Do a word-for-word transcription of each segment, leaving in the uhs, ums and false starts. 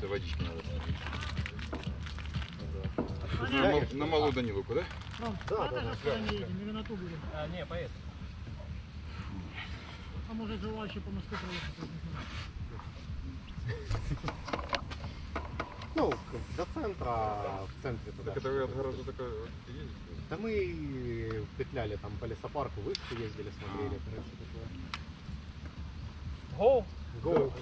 все, водички надо смотреть. На, на, на Малую Даниловку, да? Ну, да, да, да. Сюда не едем, или на ту будем? А, не, поедем. А может, желающие по Москве проехать? Ну, до центра, в центре туда. Так это вы от города только ездите? Да мы петляли там по лесопарку, вышки ездили, смотрели. Гоу! Гоу!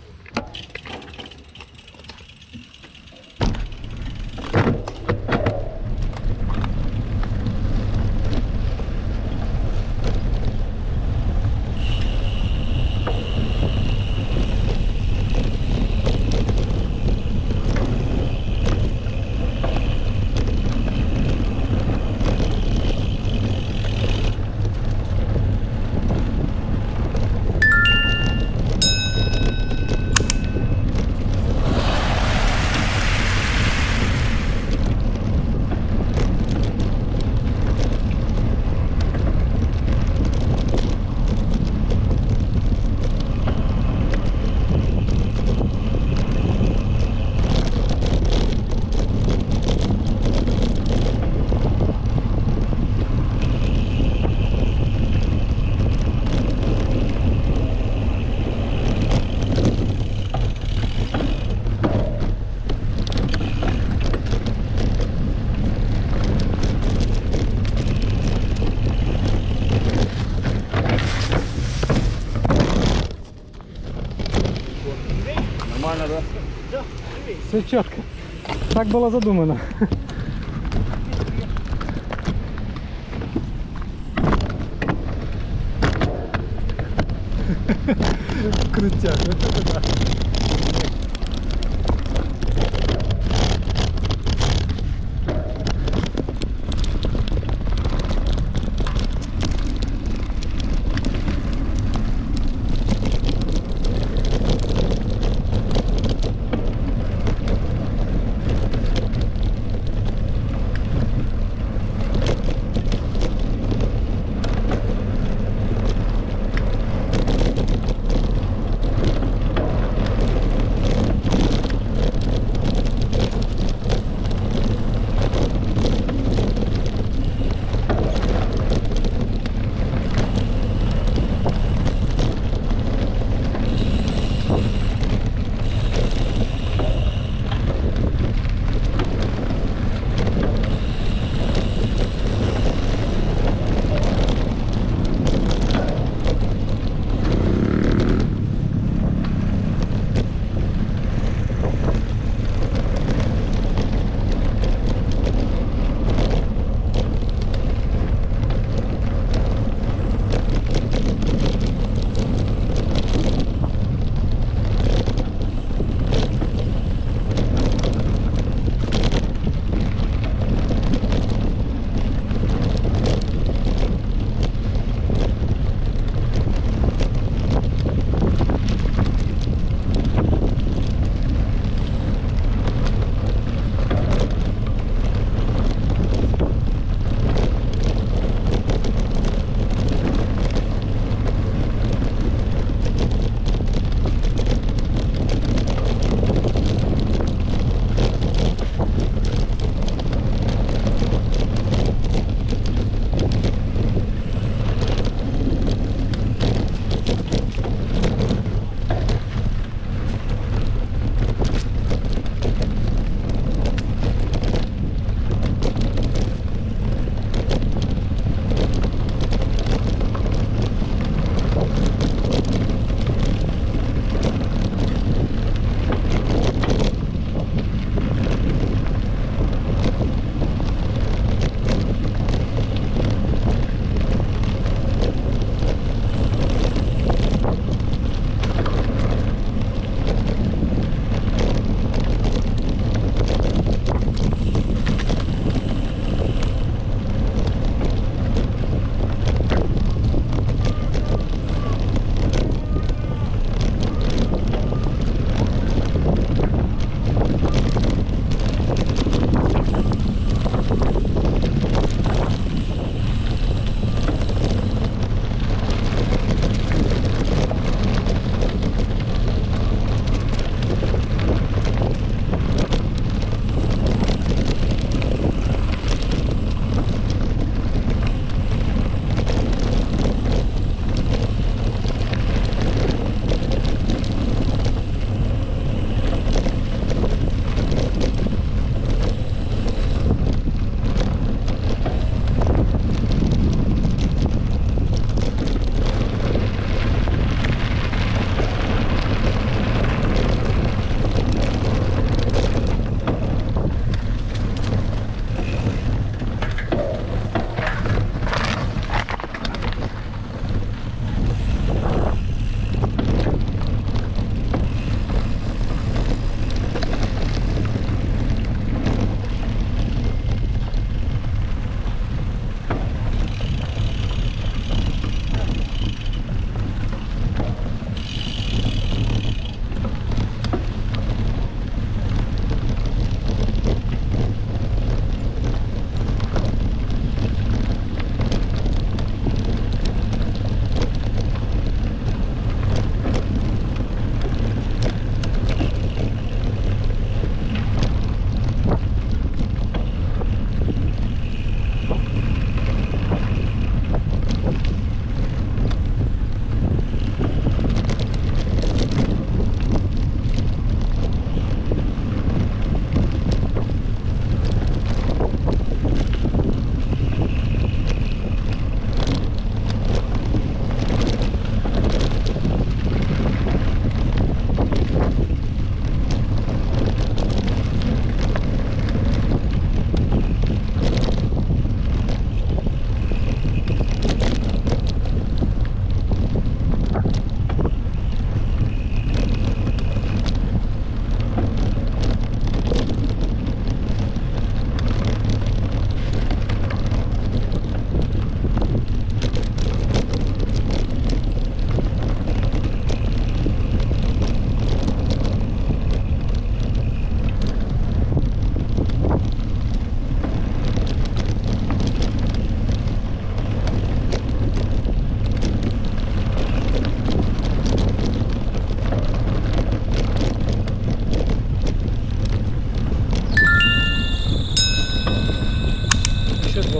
Все четко. Так было задумано. Крутяк.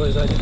и сзади.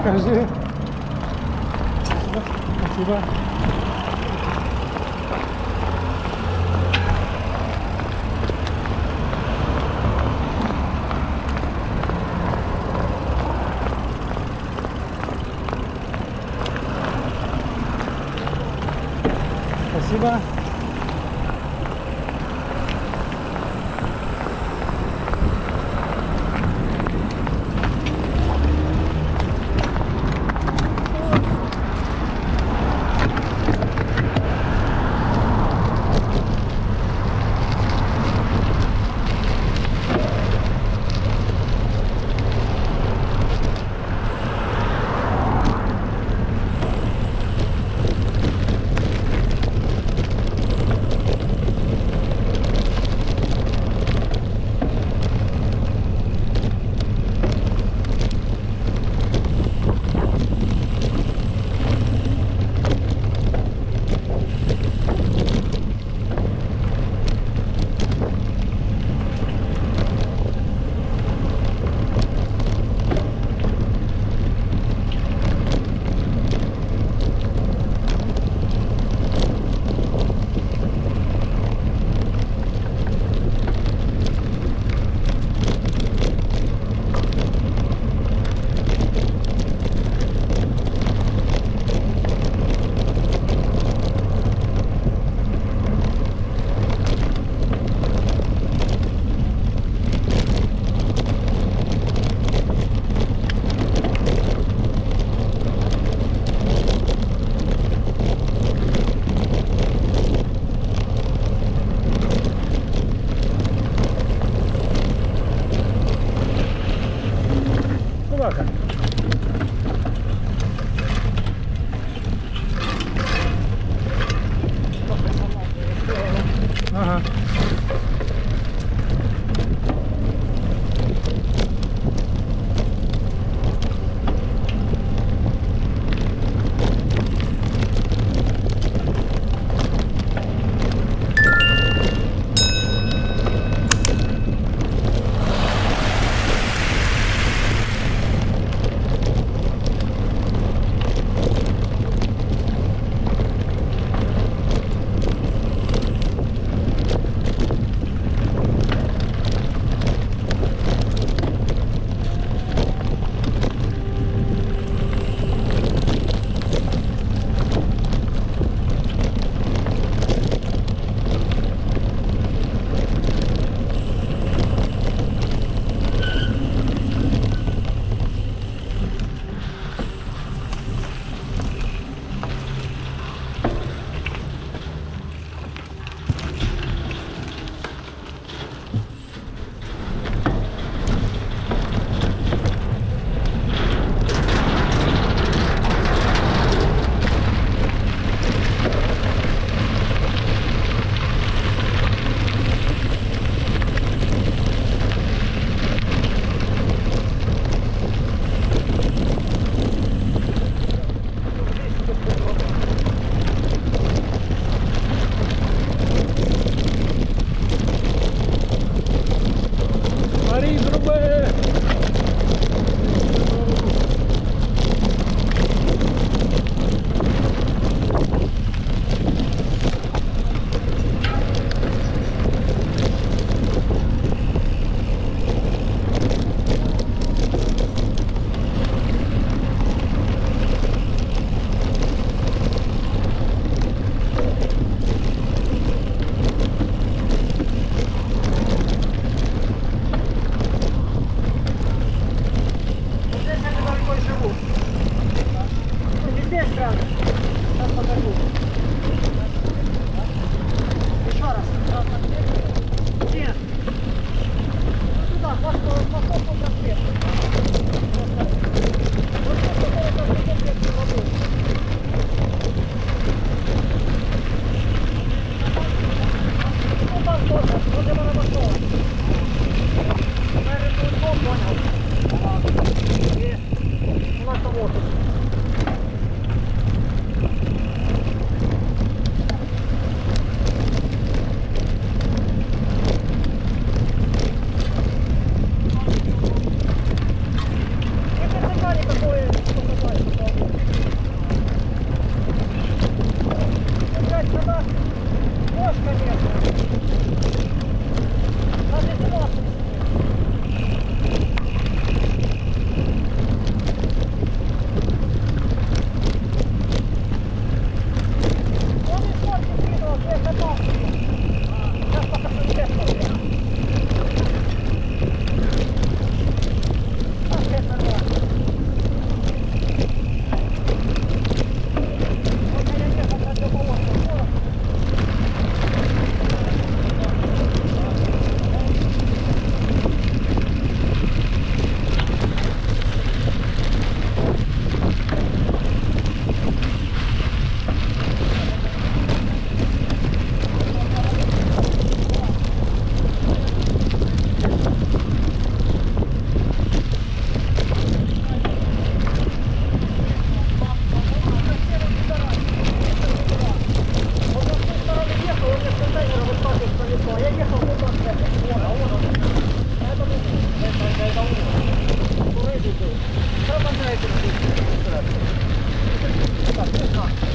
Скажи. Спасибо. Спасибо.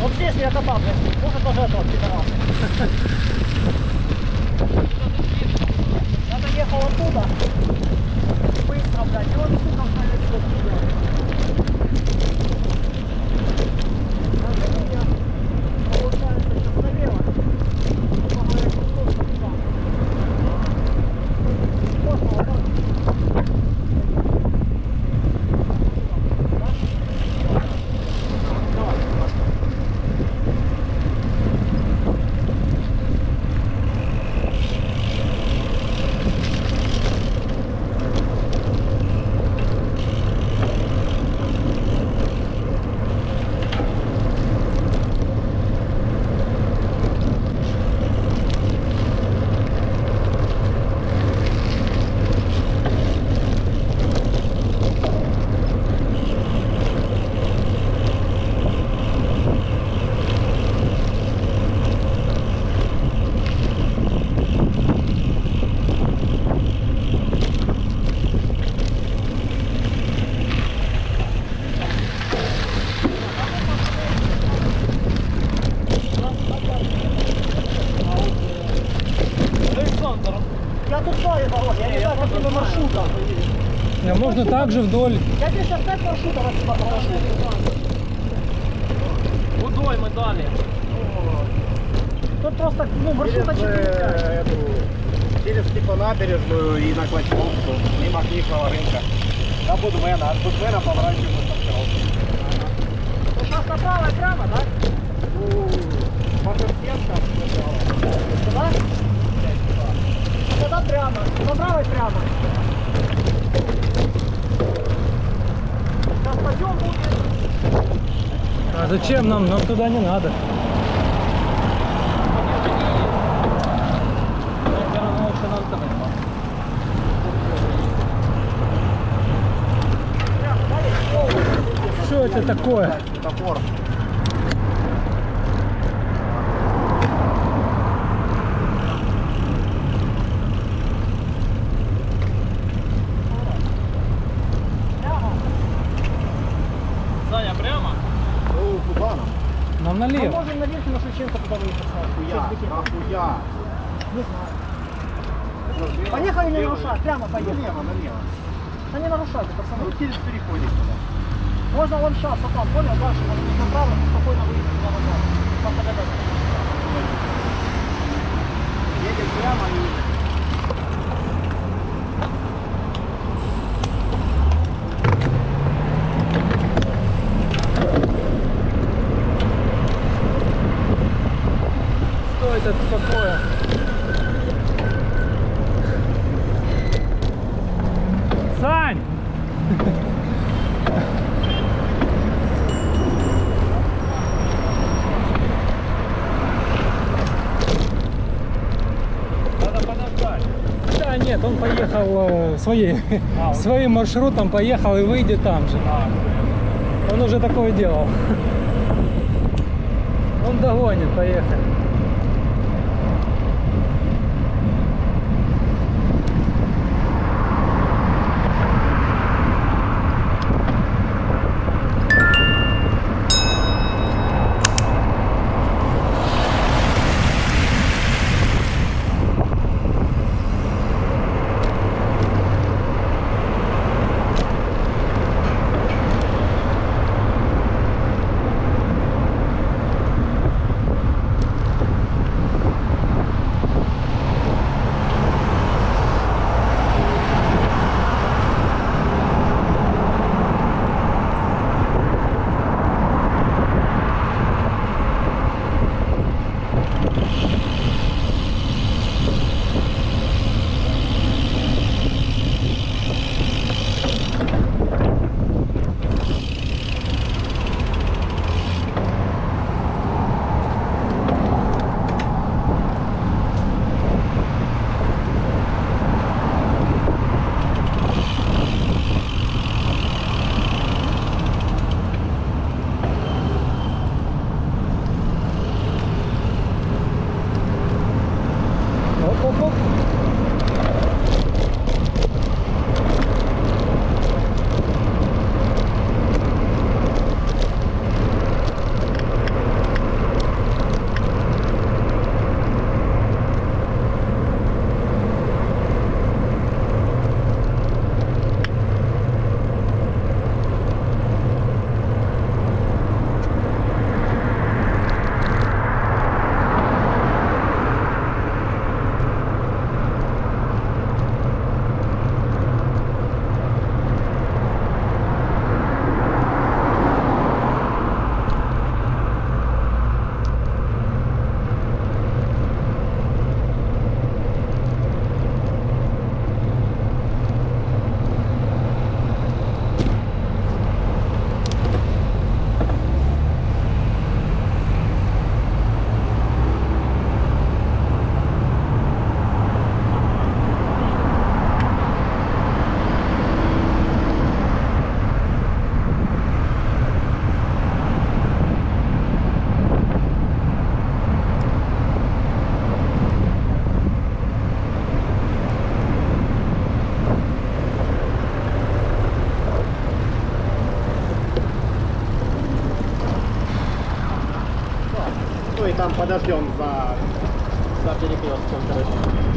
Вот здесь я копал, может тоже этого пидораса. Я доехал оттуда, быстро, блядь, и он, сука, можно также вдоль. Я тебе сейчас пять маршрутов отсюда проложу. Удой мы дали. Тут просто, ну, маршрута четыре. Через типа набережную и на Клочковскую, мимо Книжного рынка. До Будмена, от Будмена поворачиваем на Кировку. У нас направо прямо, да? Ну, Мажорсенска сначала. Сюда? Сюда прямо, направо и прямо. А зачем нам? Нам туда не надо. Что это такое? Топор. Налево. Мы можем наверх, но Шевченко туда выехать. Нахуя? Нахуя? Не знаю. Поехали не нарушать, прямо поехали. Налево, налево. Да не нарушать, пацаны. Ну через переходик туда. Можно вон шас, а там, понял, дальше можно не направо, спокойно выехать на вокзал. Там догадаться. Едем прямо и... Это такое. Сань! Надо подождать. Да нет, он поехал э, своей, а, своим маршрутом, поехал и выйдет там же. А, он уже такое делал. Он догонит, поехали. там подождем за, за перекрестком, короче.